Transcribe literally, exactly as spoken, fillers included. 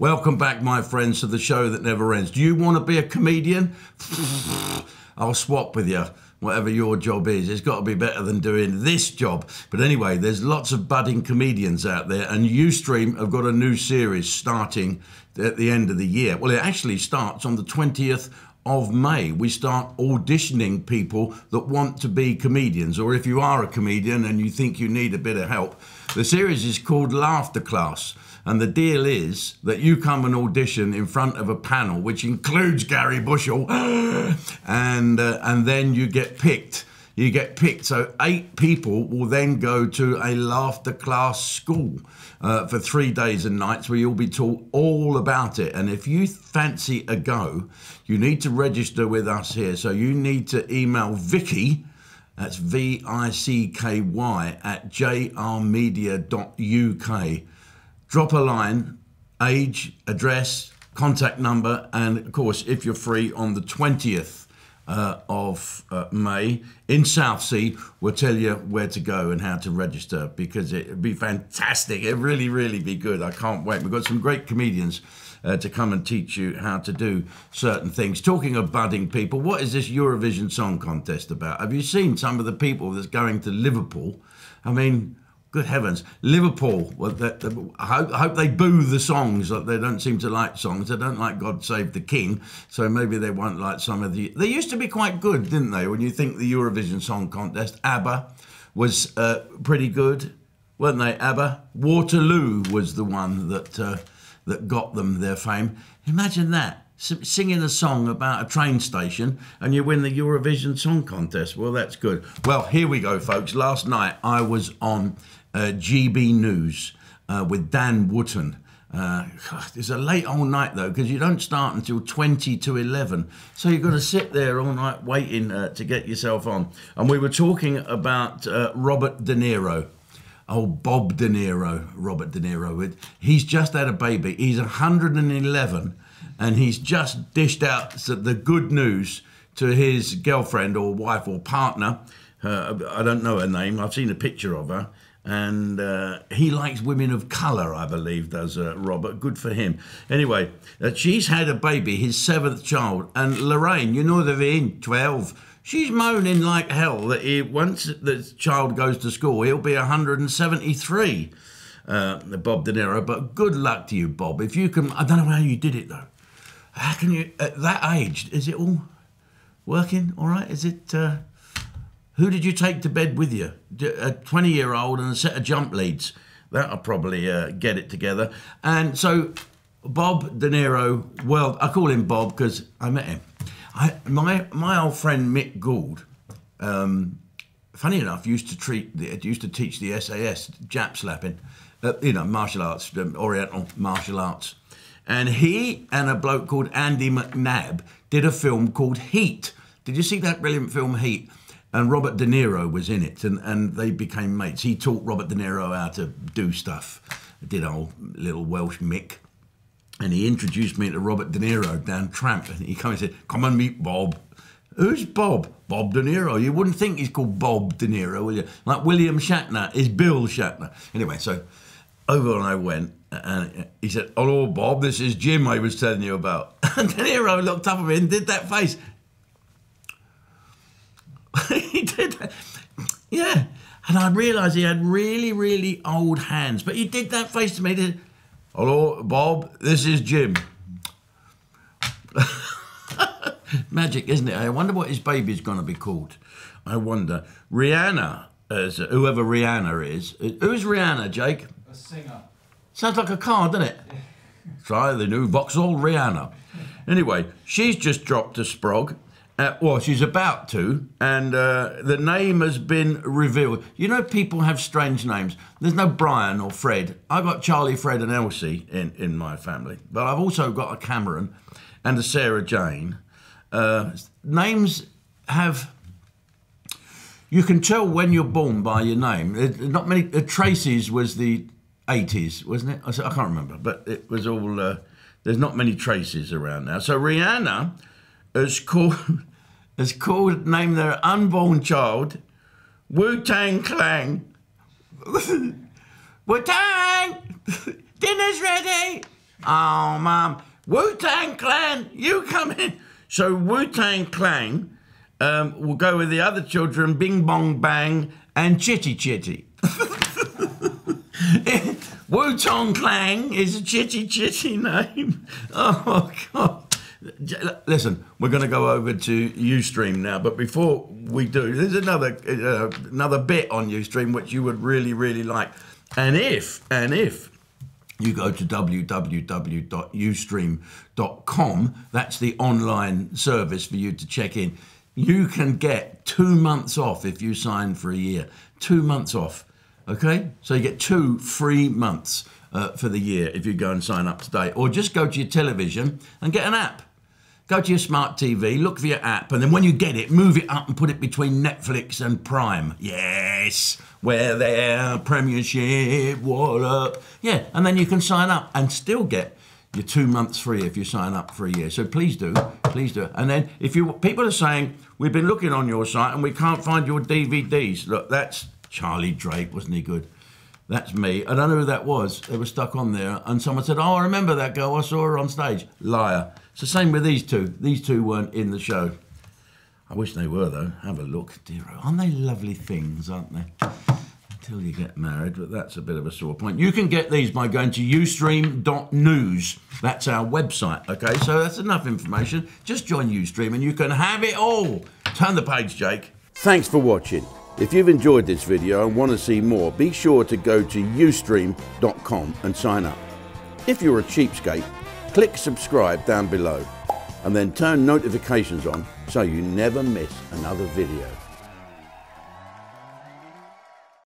Welcome back, my friends, to the show that never ends. Do you want to be a comedian? I'll swap with you, whatever your job is. It's got to be better than doing this job. But anyway, there's lots of budding comedians out there, and Ustream have got a new series starting at the end of the year. Well, it actually starts on the twentieth of May. We start auditioning people that want to be comedians, or if you are a comedian and you think you need a bit of help. The series is called Laughter Class. And the deal is that you come and audition in front of a panel, which includes Gary Bushell, and uh, and then you get picked. You get picked. So eight people will then go to a laughter class school uh, for three days and nights where you'll be taught all about it. And if you fancy a go, you need to register with us here. So you need to email Vicky, that's V I C K Y, at j r media dot u k. Drop a line, age, address, contact number, and of course, if you're free on the twentieth uh, of uh, May in Southsea, we'll tell you where to go and how to register, because it'd be fantastic. It'd really, really be good. I can't wait. We've got some great comedians uh, to come and teach you how to do certain things. Talking of budding people, what is this Eurovision Song Contest about? Have you seen some of the people that's going to Liverpool? I mean, good heavens, Liverpool. Well, they, they, I, hope, I hope they boo the songs. Like, they don't seem to like songs. They don't like God Save the King, so maybe they won't like some of the... They used to be quite good, didn't they, when you think the Eurovision Song Contest. ABBA was uh, pretty good, weren't they, ABBA? Waterloo was the one that, uh, that got them their fame. Imagine that, singing a song about a train station and you win the Eurovision Song Contest. Well, that's good. Well, here we go, folks. Last night I was on uh, G B News uh, with Dan Wootton. Uh, it's a late all night, though, because you don't start until twenty to eleven. So you've got to sit there all night waiting uh, to get yourself on. And we were talking about uh, Robert De Niro. Oh, Bob De Niro, Robert De Niro. He's just had a baby. He's one hundred and eleven. And he's just dished out the good news to his girlfriend or wife or partner. Uh, I don't know her name. I've seen a picture of her. And uh, he likes women of colour, I believe, does uh, Robert. Good for him. Anyway, uh, she's had a baby, his seventh child. And Lorraine, you know, they're in twelve. She's moaning like hell that he, once the child goes to school, he'll be one hundred and seventy-three, uh, Bob De Niro. But good luck to you, Bob. If you can... I don't know how you did it, though. How can you, at that age, is it all working all right? Is it, uh, who did you take to bed with you? A twenty-year-old and a set of jump leads. That'll probably uh, get it together. And so Bob De Niro, well, I call him Bob because I met him. I, my, my old friend Mick Gould, um, funny enough, used to, treat the, used to teach the S A S, Jap slapping, uh, you know, martial arts, um, Oriental martial arts. And he and a bloke called Andy McNabb did a film called Heat. Did you see that brilliant film, Heat? And Robert De Niro was in it, and, and they became mates. He taught Robert De Niro how to do stuff, did old little Welsh Mick. And he introduced me to Robert De Niro down Tramp, and he came and said, come and meet Bob. Who's Bob? Bob De Niro. You wouldn't think he's called Bob De Niro, will you? Like William Shatner is Bill Shatner. Anyway, so over and I went. And he said, hello, Bob, this is Jim I was telling you about. And De Niro looked up at me and did that face. He did that. Yeah. And I realised he had really, really old hands. But he did that face to me. He did, hello, Bob, this is Jim. Magic, isn't it? I wonder what his baby's going to be called. I wonder. Rihanna, uh, whoever Rihanna is. Who's Rihanna, Jake? A singer. Sounds like a car, doesn't it? Try the new Vauxhall Rihanna. Anyway, she's just dropped a sprog. Uh, well, she's about to, and uh, the name has been revealed. You know, people have strange names. There's no Brian or Fred. I've got Charlie, Fred and Elsie in, in my family. But I've also got a Cameron and a Sarah Jane. Uh, names have... You can tell when you're born by your name. It, not many... Uh, Tracy's was the... eighties, wasn't it? I can't remember, but it was all, uh, there's not many Traces around now. So Rihanna has called, has called, named their unborn child Wu Tang Clang. Wu Tang! Dinner's ready! Oh, Mum, Wu Tang Clan, you come in. So Wu Tang Clang um, will go with the other children, Bing Bong Bang and Chitty Chitty. Wu Tang Clang is a Chitty Chitty name. Oh, God. Listen, we're going to go over to Ustream now, but before we do, there's another uh, another bit on Ustream which you would really, really like. And if, and if you go to w w w dot ustream dot com, that's the online service for you to check in, you can get two months off if you sign for a year. Two months off, okay? So you get two free months uh, for the year if you go and sign up today. Or just go to your television and get an app. Go to your smart T V, look for your app, and then when you get it, move it up and put it between Netflix and Prime. Yes, we're there, Premiership, what up? Yeah, and then you can sign up and still get your two months free if you sign up for a year. So please do, please do. And then if you, people are saying, we've been looking on your site and we can't find your D V Ds. Look, that's Charlie Drake, wasn't he good? That's me. I don't know who that was. It was stuck on there. And someone said, oh, I remember that girl. I saw her on stage. Liar. It's the same with these two. These two weren't in the show. I wish they were, though. Have a look, dear. Aren't they lovely things, aren't they? Until you get married, but that's a bit of a sore point. You can get these by going to ustream dot news. That's our website, OK? So that's enough information. Just join Ustream and you can have it all. Turn the page, Jake. Thanks for watching. If you've enjoyed this video and want to see more, be sure to go to ustream dot com and sign up. If you're a cheapskate, click subscribe down below and then turn notifications on so you never miss another video.